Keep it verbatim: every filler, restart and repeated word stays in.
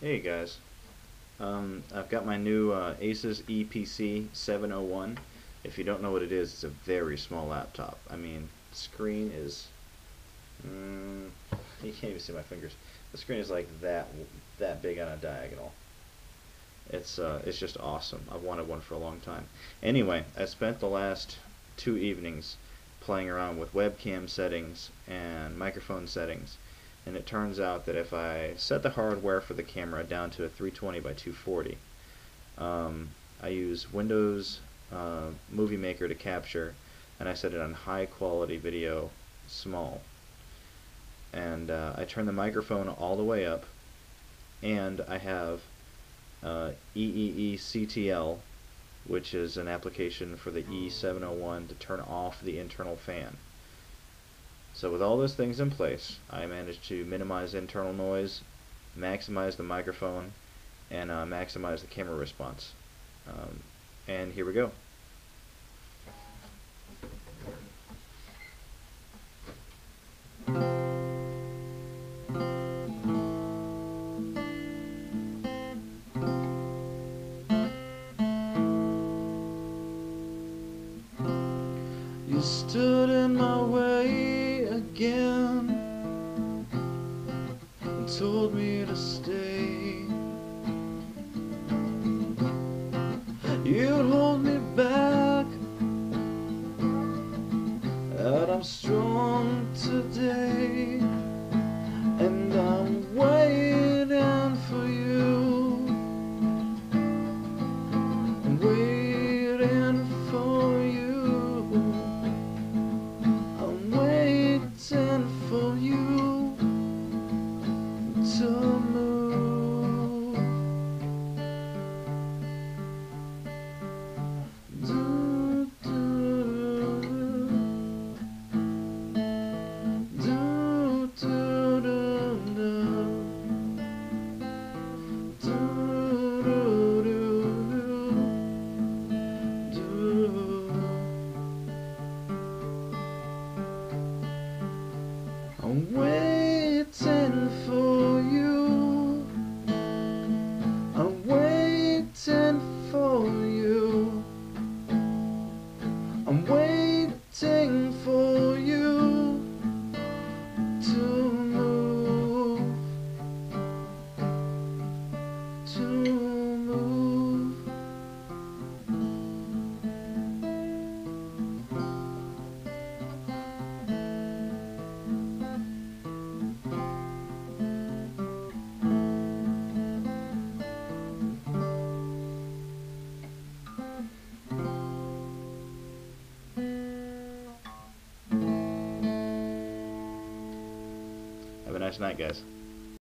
Hey guys, um, I've got my new uh, Asus Eee P C seven oh one. If you don't know what it is, it's a very small laptop. I mean, the screen is, mm, you can't even see my fingers. The screen is like that, that big on a diagonal. It's uh, it's just awesome. I've wanted one for a long time. Anyway, I spent the last two evenings playing around with webcam settings and microphone settings. And it turns out that if I set the hardware for the camera down to a three twenty by two forty, um, I use Windows uh, Movie Maker to capture, and I set it on high quality video small, and uh, I turn the microphone all the way up, and I have uh, E E E C T L, which is an application for the E seven oh one to turn off the internal fan. So with all those things in place, I managed to minimize internal noise, maximize the microphone, and uh, maximize the camera response. Um, and here we go. You stood in my way again and told me to stay. You'd hold me back, and I'm strong today, and I'm waiting for you, I'm waiting for you. For you to move. Do, do, do, do, do, do, do. I'm waiting for you, I'm waiting for you, I'm waiting for you to move, to move. Have a nice night, guys.